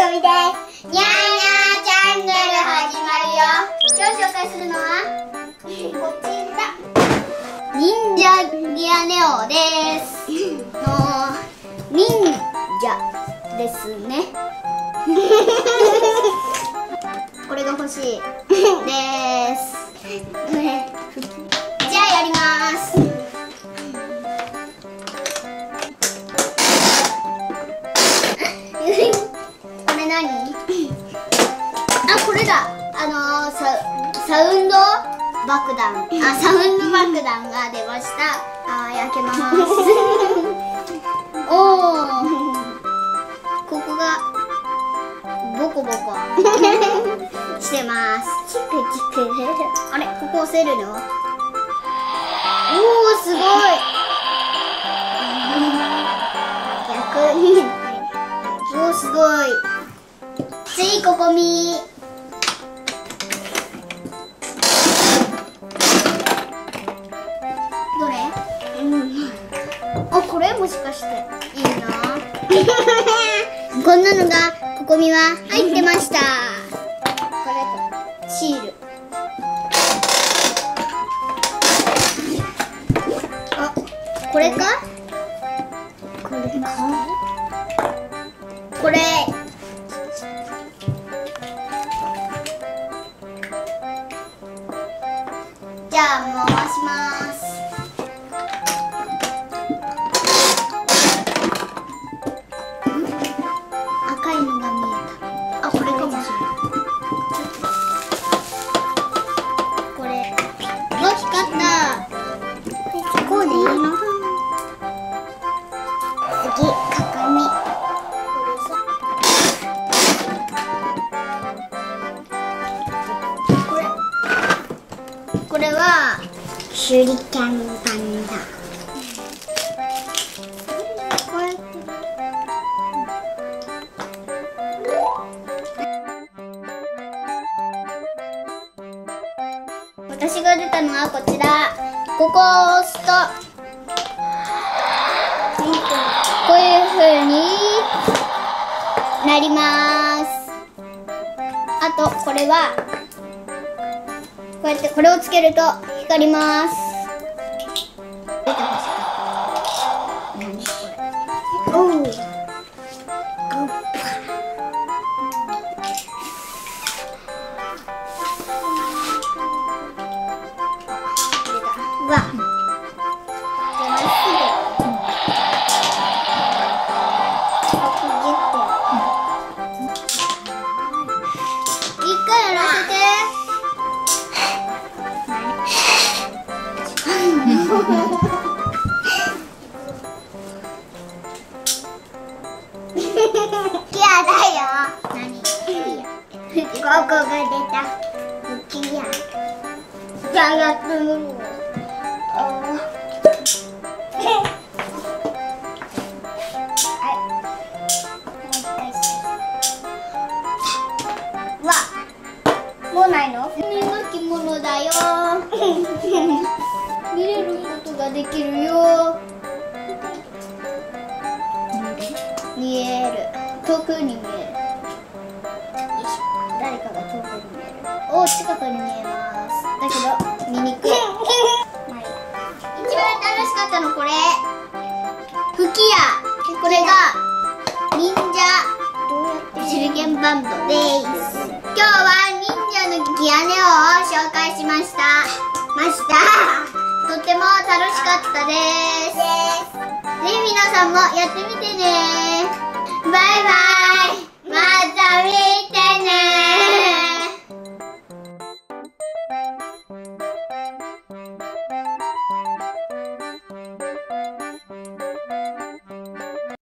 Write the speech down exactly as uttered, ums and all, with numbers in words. こみです。にゃーにゃーチャンネル始まるよ。今日紹介するのはこちら、忍者ギアネオです。の忍者ですね。これが欲しいです。じゃあやります。サウンド爆弾、あ、サウンド爆弾が出ました。あー、焼けます。おお、ここがボコボコしてます。チクチク。あれ、ここ押せるの？おお、すごい。逆に、おお、すごい。次ここみ。あ、これもしかしていいな。こんなのがここみは入ってました。これシール、あ、これか、これか、これじゃあ回します。これは手裏剣パンダ。これ私が出たのはこちら。ここを押すとこういう風になります。あとこれはこうやってこれをつけると光ります。ここが出た。じゃあやってみるよ。わ、もうないの？みんな着物だよ。見れることができるよ。見える。遠くに見える。誰かが遠くに見える。お、近くに見えます。だけど見にくい。まあいいや。一番楽しかったのこれ。吹き矢。これが忍者手裏剣バンドです。今日は忍者のギアネオを紹介しました。ました。とっても楽しかったです。ぜひ皆さんもやってみてね。バイバイ。